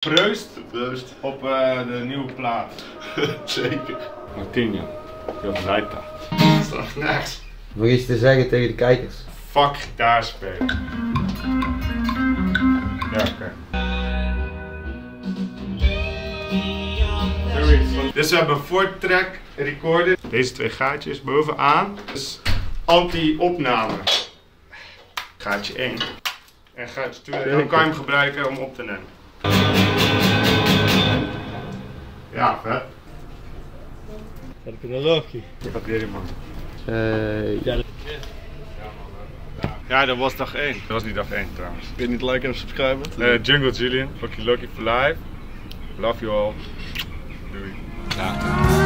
Proost op de nieuwe plaat. Zeker. Martijn, je rijdt daar. Dat is toch nergens. Nog iets te zeggen tegen de kijkers? Fuck gitaar spelen. Ja, oké. Dus we hebben een 4-track recorder. Deze twee gaatjes bovenaan. Dus anti-opname. Gaatje 1. En gaatje 2. Dan kan je hem gebruiken om op te nemen. Ja, vet. Heb je een loopje? Ik had weer iemand. Ja, dat was dag 1. Dat was niet dag 1 trouwens. Wil je niet liken en subscriben? Jungle Julian, fucking lucky for life. Love you all. Doei. Ja.